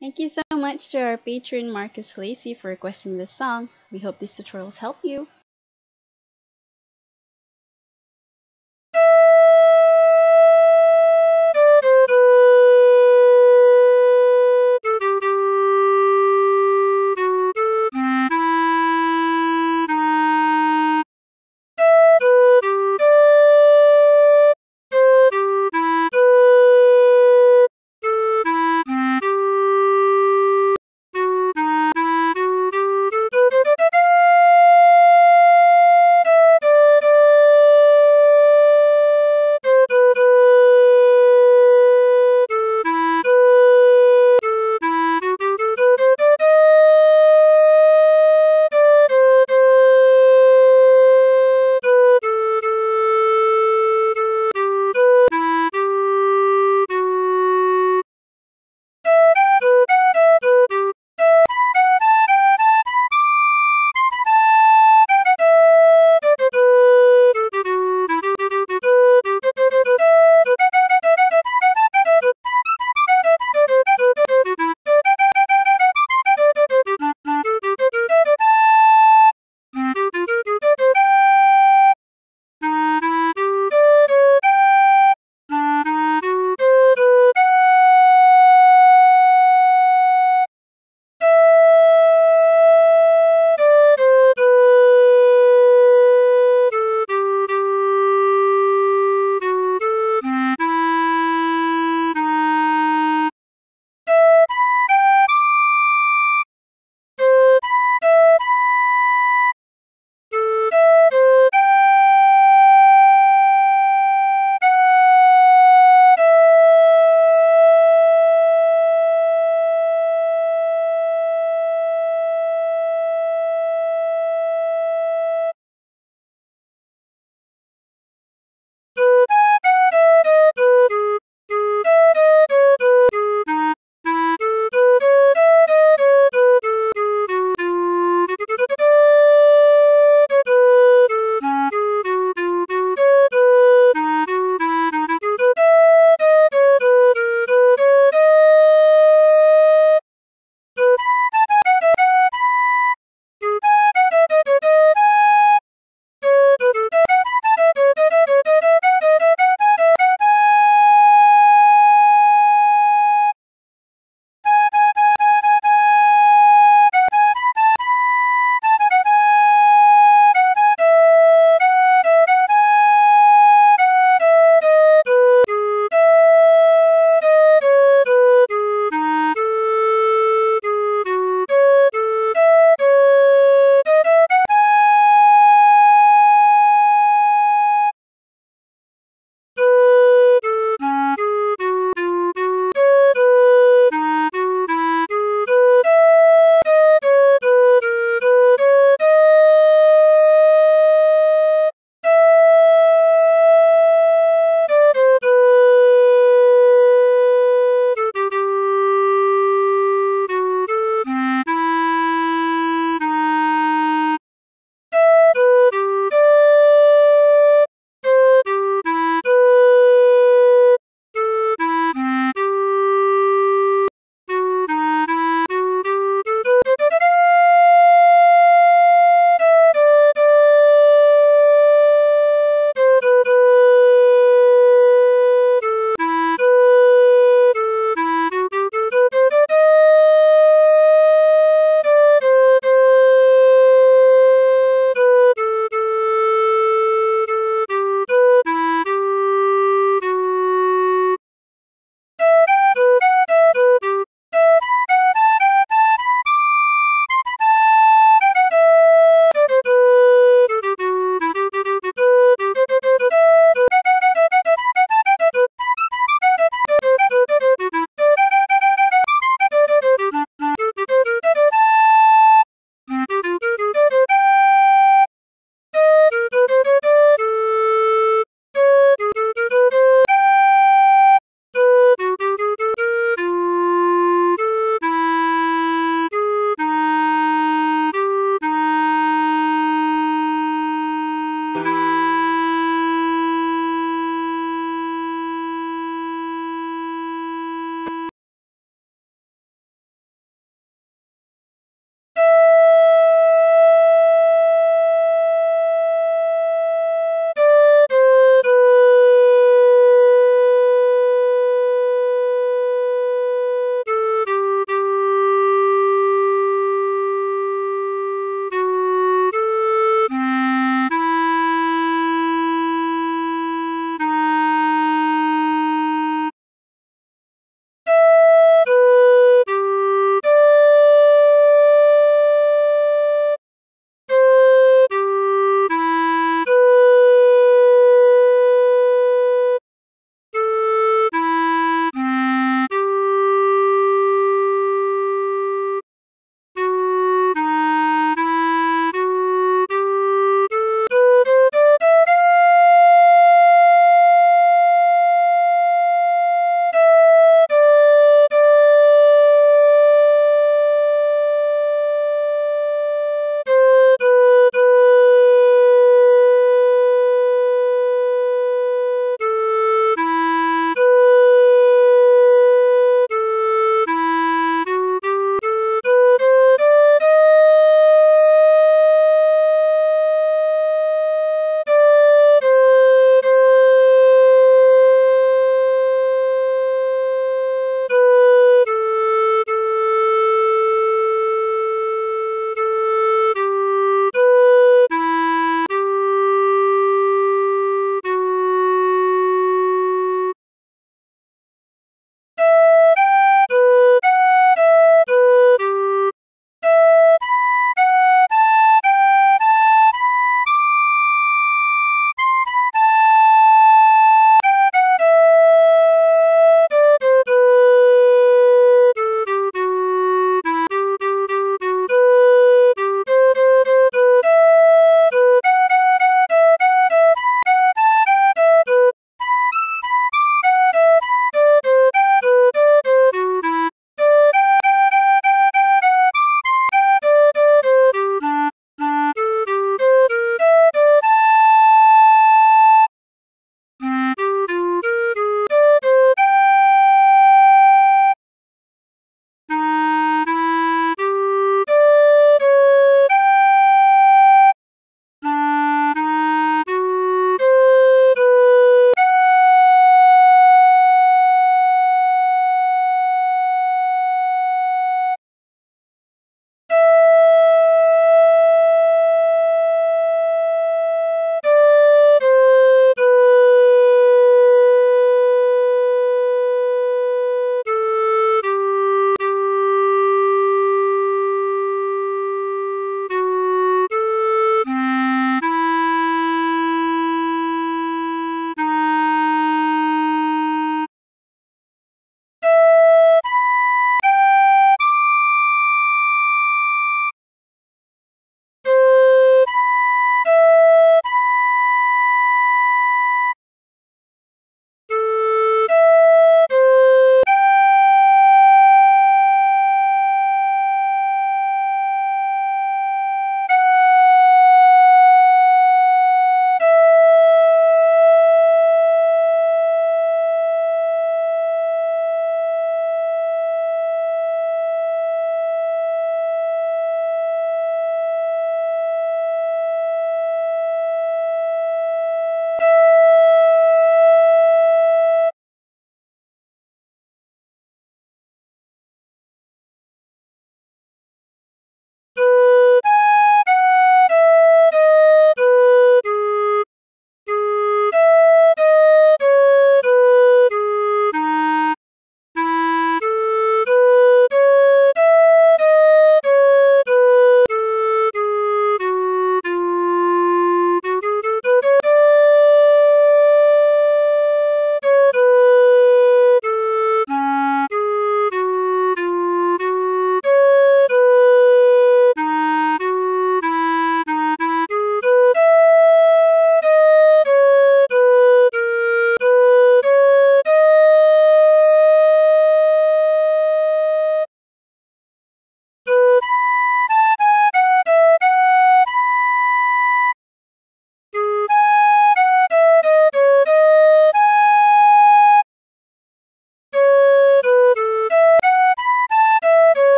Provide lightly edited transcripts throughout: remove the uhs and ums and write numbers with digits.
Thank you so much to our patron Marcus Lacy for requesting this song. We hope these tutorials help you.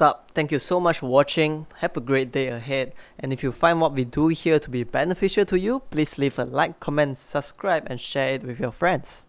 what's up. Thank you so much for watching. Have a great day ahead, and if you find what we do here to be beneficial to you, please leave a like, comment, subscribe and share it with your friends.